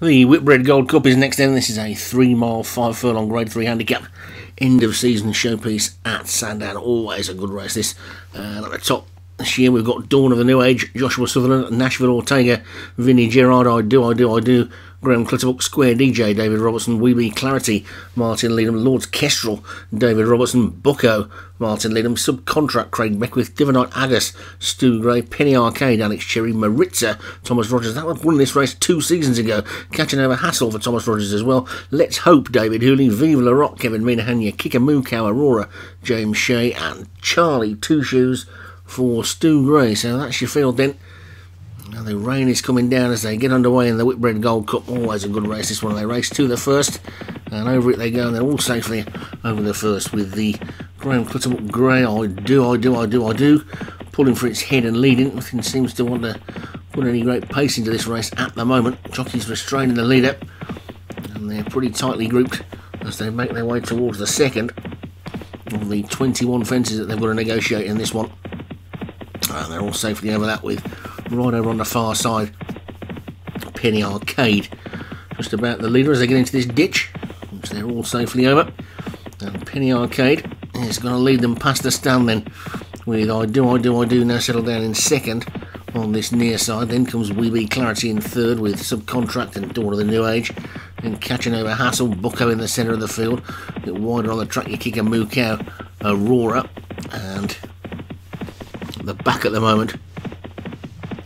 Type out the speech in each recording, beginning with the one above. The Whitbread Gold Cup is next in. This is a 3 mile, 5 furlong grade 3 handicap end of season showpiece at Sandown. Always a good race this. At the top this year we've got Dawn of the New Age, Joshua Sutherland, Nashville Ortega, Vinnie Gerard, I Do, Graham Clutterbuck, Square DJ, David Robertson, Weebee Clarity, Martin Leatham, Lord's Kestrel, David Robertson, Bucko, Martin Leatham, Subcontract, Craig Beckwith, Divinite Argus, Stu Gray, Penny Arcade, Alex Cherry, Maritza, Thomas Rogers. That one won this race 2 seasons ago, catching over Hassle for Thomas Rogers as well. Let's Hope, David Hooley, Viva La Rock, Kevin Minahania, Kickamoo Cow, Aurora, James Shea, and Charlie Two Shoes for Stu Gray. So that's your field then. Now the rain is coming down as they get underway in the Whitbread Gold Cup. Always a good race this one. They race to the first and over it they go, and they're all safely over the first with the Graham Clutterbuck Grey I Do pulling for its head and leading. Nothing seems to want to put any great pace into this race at the moment. Jockeys restraining the leader and they're pretty tightly grouped as they make their way towards the second of the 21 fences that they've got to negotiate in this one. And they're all safely over that with right over on the far side Penny Arcade just about the leader as they get into this ditch, which they're all safely over. And Penny Arcade is going to lead them past the stand then with I Do now settled down in second on this near side. Then comes Weebee Clarity in third with Subcontract and Dawn of the New Age, and catching over Hassle, Bucko in the centre of the field. A bit wider on the track you kick a Moo Cow, Aurora, and the back at the moment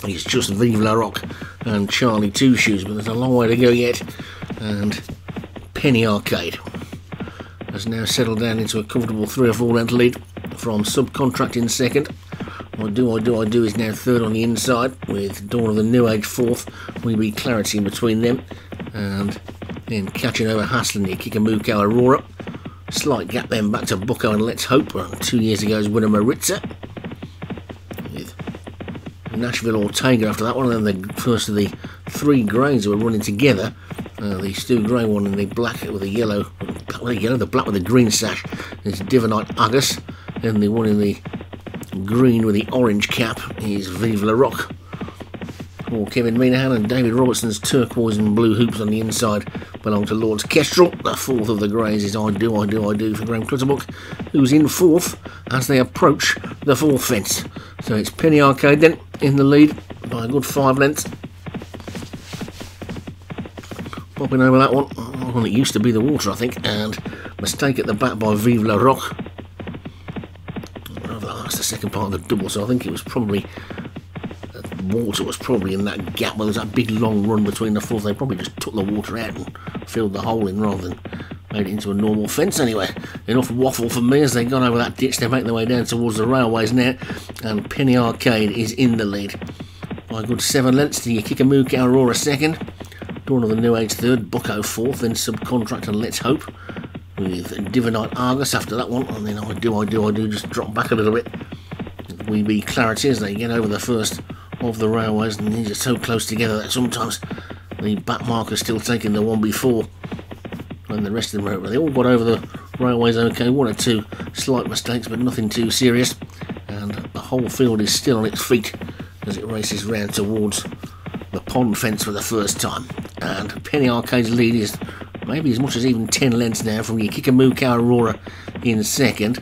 it's just Vive La Rock and Charlie Two Shoes, but there's a long way to go yet. And Penny Arcade has now settled down into a comfortable 3 or 4 length lead from Subcontract in second. I Do is now third on the inside with Dawn of the New Age fourth. Weebee Clarity in between them, and then catching over Hassling here, Kickamoo Cow, Aurora. Slight gap then back to Bucko and Let's Hope, 2 years ago's winner Maritza. Nashville Ortega after that one, and then the first of the 3 greys who were running together, the Stu Gray one and the black with the yellow, the black with the green sash is Divinite Argus, and the one in the green with the orange cap is Vive La Rock or Kevin Minahan, and David Robertson's turquoise and blue hoops on the inside belong to Lord's Kestrel. The fourth of the greys is I Do for Graham Clutterbuck, who's in fourth as they approach the 4th fence. So it's Penny Arcade then in the lead by a good 5 lengths. Popping over that one. Well, it used to be the water, I think, and mistake at the back by Vive La Rock. That's the second part of the double, so I think it was probably water was probably in that gap where there's that big long run between the 4th. They probably just took the water out and filled the hole in rather than made it into a normal fence. Anyway, enough waffle for me. As they've gone over that ditch, they make their way down towards the railways now, and Penny Arcade is in the lead by a good 7 lengths to Kickamoo Cow, Aurora second, Dawn of the New Age third, Bucko fourth, then Subcontract and Let's Hope with Divinite Argus after that one, and then I Do just drop back a little bit. Weebee Clarity as they get over the first of the railways, and these are so close together that sometimes the back marker's still taking the one before. And the rest of them, they all got over the railways okay, 1 or 2 slight mistakes but nothing too serious, and the whole field is still on its feet as it races round towards the pond fence for the first time. And Penny Arcade's lead is maybe as much as even 10 lengths now from your Kickamoo Cow, Aurora in second.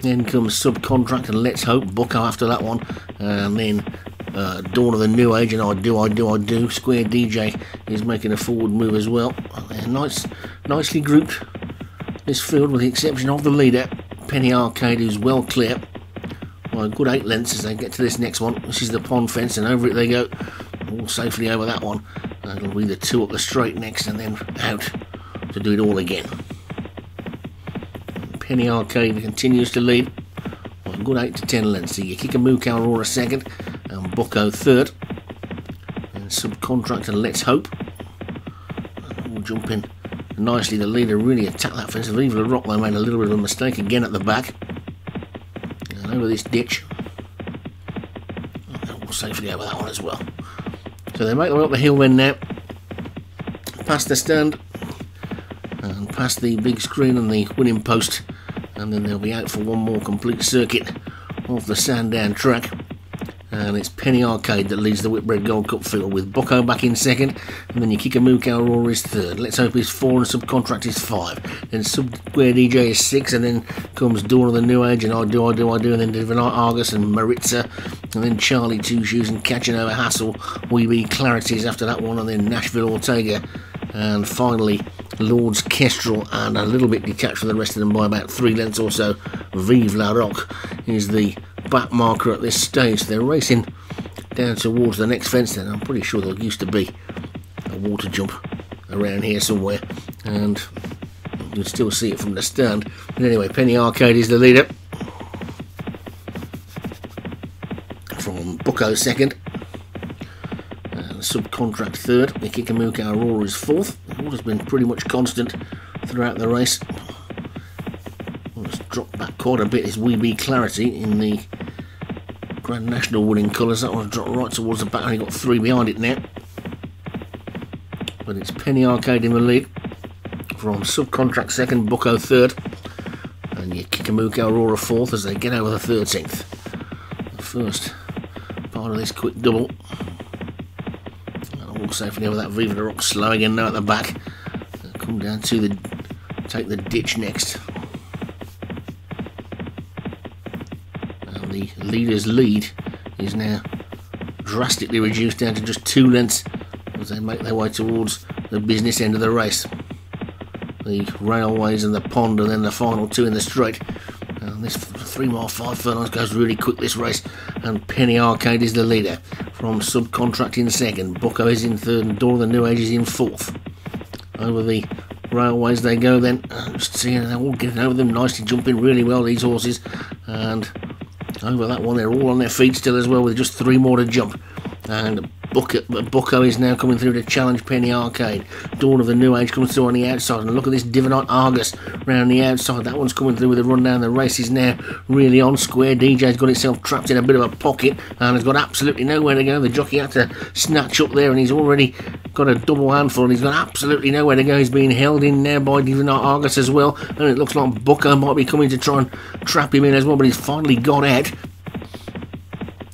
Then comes Subcontract and Let's Hope, Bucko after that one, and then Dawn of the New Age and I Do. Square DJ is making a forward move as well. They're nicely grouped this field with the exception of the leader Penny Arcade, who's well clear by a good 8 lengths as they get to this next one. This is the pond fence and over it they go, all safely over that one. It'll be the 2 up the straight next and then out to do it all again. Penny Arcade continues to lead by a good 8 to 10 lengths. So you kick a Kickamoo Cow, Aurora second, and Bucko third, and Subcontract and Let's Hope all jump in nicely. The leader really attacked that fence. Vive La Rock, they made a little bit of a mistake again at the back, and over this ditch all safely over that one as well. So they make their way up the hill then now, past the stand and past the big screen and the winning post, and then they'll be out for 1 more complete circuit off the Sandown track. and it's Penny Arcade that leads the Whitbread Gold Cup field, with Bucko back in second, and then your Kickamoo Cow Aurora is third, Let's Hope is four, and Subcontract is five, then Square DJ is six, and then comes Dawn of the New Age and I Do, and then Divinite Argus and Maritza, and then Charlie Two Shoes and catching over Hassle, Weebee Clarity is after that one, and then Nashville Ortega, and finally Lord's Kestrel, and a little bit detached from the rest of them by about 3 lengths or so, Viva La Rock is the back marker at this stage. They're racing down towards the next fence then. I'm pretty sure there used to be a water jump around here somewhere, and you can still see it from the stand. But anyway, Penny Arcade is the leader, from Bucko second, Subcontract third, the Kickamoo Cow Aurora is fourth. The water's been pretty much constant throughout the race. Well, it's dropped back quite a bit, is Weebee Clarity in the Grand National winning colours. That one's dropped right towards the back, only got three behind it now. But it's Penny Arcade in the lead, from Subcontract second, Bucko third, and your Kickamoo Cow Aurora fourth as they get over the 13th. The first part of this quick double. Safely over that Viva La Rock, slow again now at the back. They'll come down to take the ditch next, and the leader's lead is now drastically reduced down to just 2 lengths as they make their way towards the business end of the race. The railways and the pond, and then the final two in the straight. And this 3 mile 5 furlongs goes really quick, this race, and Penny Arcade is the leader, from Subcontract in second, Bucko is in third, and Dawn of the New Age is in fourth. Over the railways they go then, just seeing they're all getting over them nicely, jumping really well, these horses, and over that one they're all on their feet still as well, with just 3 more to jump. And Bucko is now coming through to challenge Penny Arcade. Dawn of the New Age comes through on the outside, and look at this Divinite Argus round the outside. That one's coming through with a run down. The race is now really on. Square DJ's got itself trapped in a bit of a pocket and has got absolutely nowhere to go. The jockey had to snatch up there, and he's already got a double handful, and he's got absolutely nowhere to go. He's being held in there by Divinite Argus as well, and it looks like Bucko might be coming to try and trap him in as well, but he's finally got out.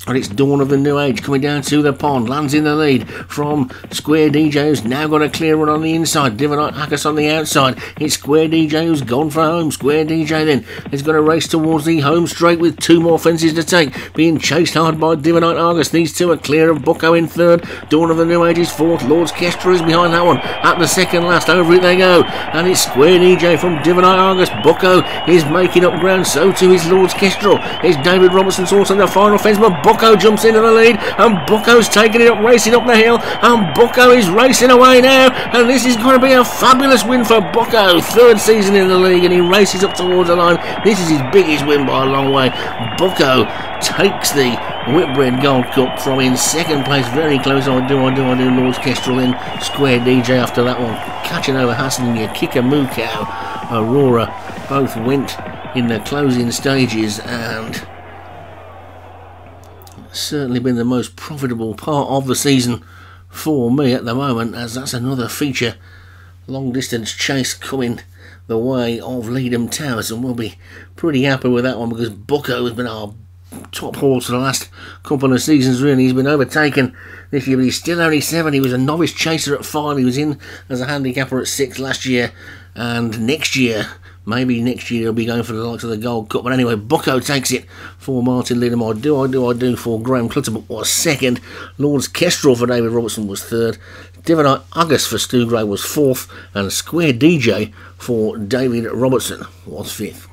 And it's Dawn of the New Age coming down to the pond, lands in the lead, from Square DJ, who's now got a clear run on the inside, Divinite Argus on the outside. It's Square DJ who's gone for home. Square DJ then is going to race towards the home straight with 2 more fences to take, being chased hard by Divinite Argus. These two are clear of Bucko in third, Dawn of the New Age is fourth, Lord's Kestrel is behind that one at the second last. Over it they go, and it's Square DJ from Divinite Argus. Bucko is making up ground, so too is Lord's Kestrel. It's David Robertson's horse on the final fence, but Bucko jumps into the lead, and Bucko's taking it up, racing up the hill, and Bucko is racing away now, and this is going to be a fabulous win for Bucko. 3rd season in the league, and he races up towards the line. This is his biggest win by a long way. Bucko takes the Whitbread Gold Cup from in 2nd place, very close. I do, Lord's Kestrel in, Square DJ after that one, catching over Hassle and your Kickamoo Cow Aurora. Both went in the closing stages, and certainly been the most profitable part of the season for me at the moment, as that's another feature long distance chase coming the way of Leedham Towers, and we'll be pretty happy with that one, because Bucko has been our top horse for the last couple of seasons really. He's been overtaken this year, but he's still only 7. He was a novice chaser at 5, he was in as a handicapper at 6 last year, and next year, maybe next year, he'll be going for the likes of the Gold Cup. But anyway, Bucko takes it for Martin Leatham. I do for Graham Clutterbuck was 2nd. Lord's Kestrel for David Robertson was 3rd. Divinite Argus for Stu Gray was 4th. And Square DJ for David Robertson was 5th.